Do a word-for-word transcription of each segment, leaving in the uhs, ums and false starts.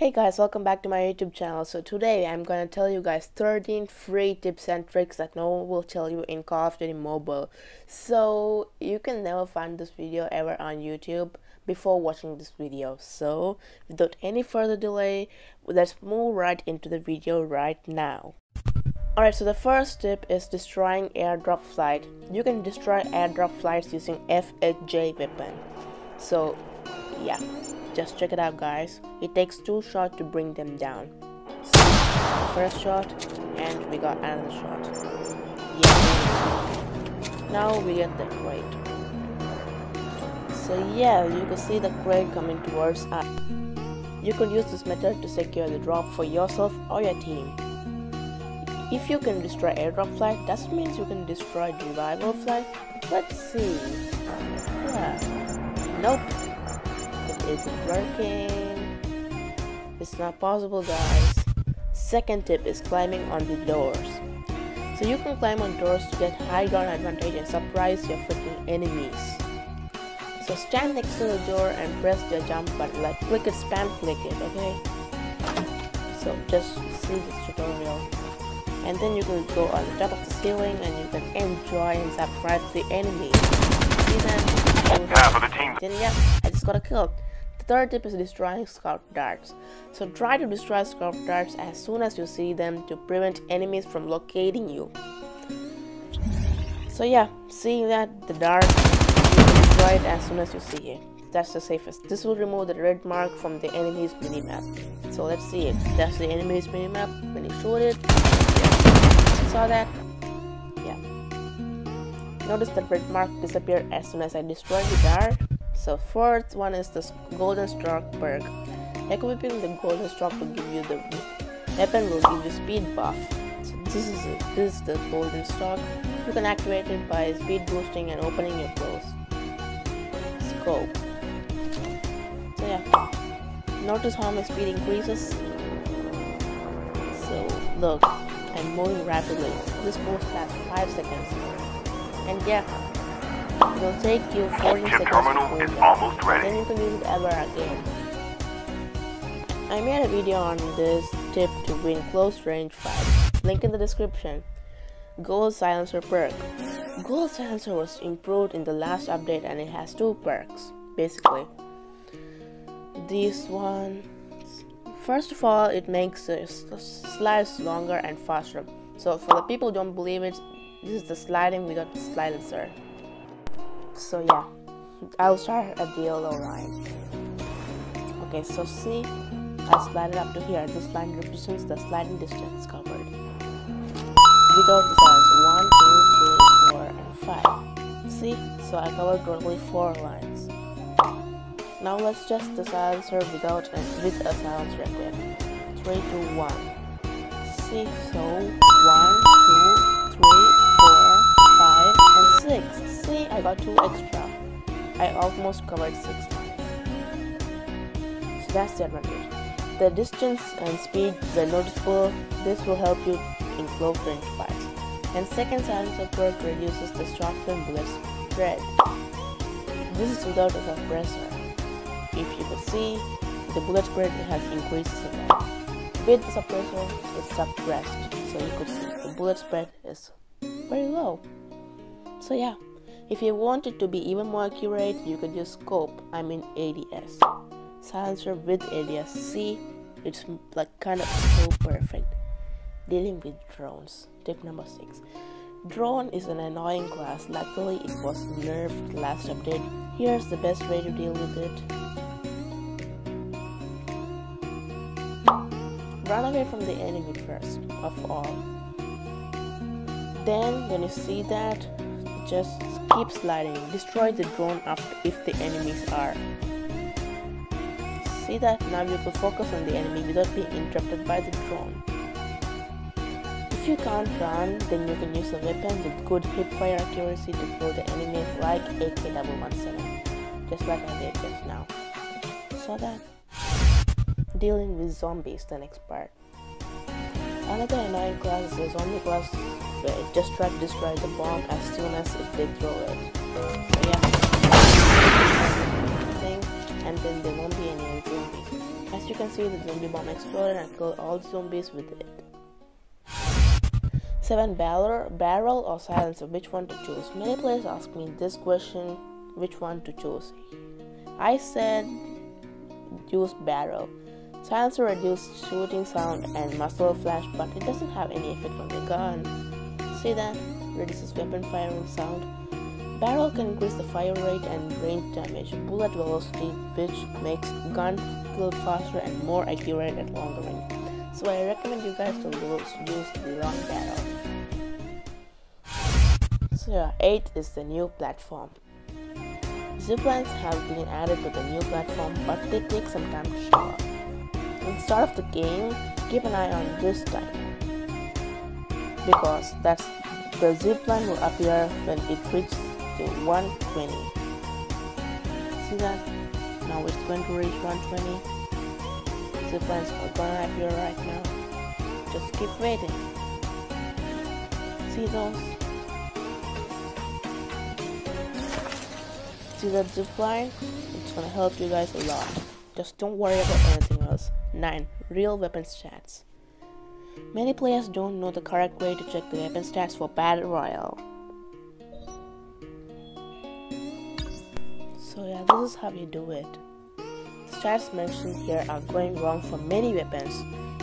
Hey guys, welcome back to my YouTube channel. So today I'm gonna tell you guys thirteen free tips and tricks that no one will tell you in Call of Duty Mobile. So you can never find this video ever on YouTube before watching this video. So without any further delay, let's move right into the video right now. Alright, so the first tip is destroying airdrop flight. You can destroy airdrop flights using F H J weapon. So yeah, just check it out guys. It takes two shots to bring them down. So, first shot, and we got another shot. Yeah. Now we get the crate. So yeah, you can see the crate coming towards us. You could use this method to secure the drop for yourself or your team. If you can destroy airdrop flight, that means you can destroy revival flight. Let's see. Yeah. Nope. Isn't working. It's not possible guys. Second tip is climbing on the doors. So you can climb on doors to get high ground advantage and surprise your freaking enemies. So stand next to the door and press the jump button, like click it, spam click it, okay? So just see this tutorial and then you can go on the top of the ceiling and you can enjoy and surprise the enemy. See that? Half of the team. Then yeah, I just got a kill. Third tip is destroying scout darts. So try to destroy scout darts as soon as you see them to prevent enemies from locating you. So yeah, seeing that the dart, you can destroy it as soon as you see it. That's the safest. This will remove the red mark from the enemy's minimap. So let's see it. That's the enemy's minimap. When you shoot it, yeah. Saw that? Yeah. Notice that red mark disappeared as soon as I destroyed the dart. So fourth one is the golden stroke perk. Equipping the golden stroke will give you the weapon will give you speed buff. So this is it. This is the golden stroke. You can activate it by speed boosting and opening your clothes scope. So yeah, notice how my speed increases. So look, I'm moving rapidly. This boost lasts five seconds, and yeah. It will take you forty seconds terminal is almost ready. Then you can use it ever again. I made a video on this tip to win close range fights. Link in the description. Gold silencer perk. Gold silencer was improved in the last update and it has two perks basically. This one, first of all, it makes the slides longer and faster. So for the people who don't believe it, this is the sliding without the silencer. So yeah, I'll start at the yellow line. Okay, so see, I slide it up to here. This line represents the sliding distance covered. Without the silencer, one, two, three, four, and five. See, so I covered totally four lines. Now let's test the silencer without and with a silencer equipped. Three, two, one. See, so one, two, three, four, five, and six. See, I got two extra. I almost covered six lines. So that's the advantage. The distance and speed were noticeable. This will help you in close range fights. And second silencer perk reduces the shotgun bullet spread. This is without a suppressor. If you can see, the bullet spread has increased a lot. With the suppressor, it's suppressed. So you could see the bullet spread is very low. So yeah. If you want it to be even more accurate, you could use scope, I mean A D S. Silencer with A D S. See, it's like kind of so perfect. Dealing with drones. Tip number six. Drone is an annoying class. Luckily, it was nerfed last update. Here's the best way to deal with it. Run away from the enemy first, of all. Then, when you see that, just keep sliding. Destroy the drone after if the enemies are. See that? Now you can focus on the enemy without being interrupted by the drone. If you can't run, then you can use a weapon with good hipfire accuracy to kill the enemies like A K one seventeen. Just like I did just now. So that. Dealing with zombies, the next part. Another annoying class is the zombie class. Just try to destroy the bomb as soon as it, they throw it. So yeah, and then there won't be any zombies. As you can see the zombie bomb exploded and killed all the zombies with it. seven Barrel, barrel or silencer, which one to choose? Many players ask me this question, which one to choose. I said use barrel. Silencer reduces shooting sound and muzzle flash, but it doesn't have any effect on the gun. See that? Reduces weapon firing sound. Barrel can increase the fire rate and range damage, bullet velocity, which makes gun kill faster and more accurate at longer range. So I recommend you guys to use the long barrel. So yeah, eight is the new platform. Ziplines have been added to the new platform, but they take some time to show up. In the start of the game, keep an eye on this time, because that's the zipline will appear when it reaches to one twenty. See that? Now it's going to reach one twenty. Ziplines are gonna appear right now. Just keep waiting. See those? See that zipline? It's gonna help you guys a lot. Just don't worry about anything else. nine. Real weapon stats. Many players don't know the correct way to check the weapon stats for Battle Royale. So yeah, this is how you do it. The stats mentioned here are going wrong for many weapons,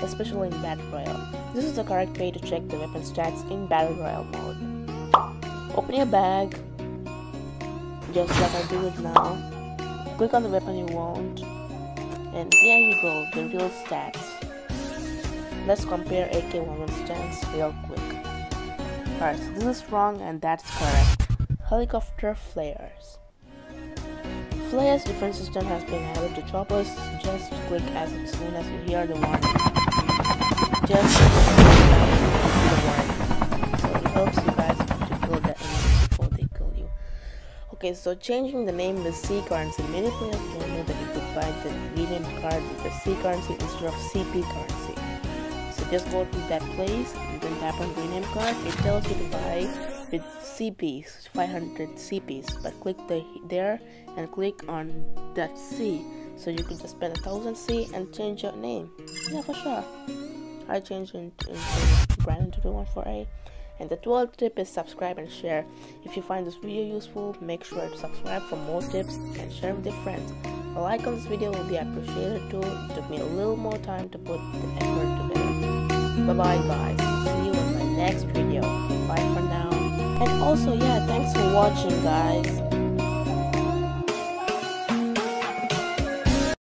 especially in Battle Royale. This is the correct way to check the weapon stats in Battle Royale mode. Open your bag, just like I do it now. Click on the weapon you want. And there you go, the real stats. Let's compare A K one seventeen real quick. Alright, so this is wrong and that's correct. Helicopter flares. Flares different system has been added to choppers. Just click as soon as you hear the warning. Just click the warning. So it helps you guys to kill the enemies before they kill you. Okay, so changing the name with C currency. Many players don't know that you could buy the renamed card with the C currency instead of C P currency. Just go to that place and then tap on rename card. It tells you to buy with C Ps, five hundred C Ps, but click the, there and click on that C, so you can just spend a thousand C and change your name. Yeah, for sure. I changed it into Brandon to do one four eight. And the twelfth tip is subscribe and share. If you find this video useful, make sure to subscribe for more tips and share with your friends. A like on this video will be appreciated too. It took me a little more time to put the effort together. Bye bye guys, see you in my next video. Bye for now. And also yeah, thanks for watching guys.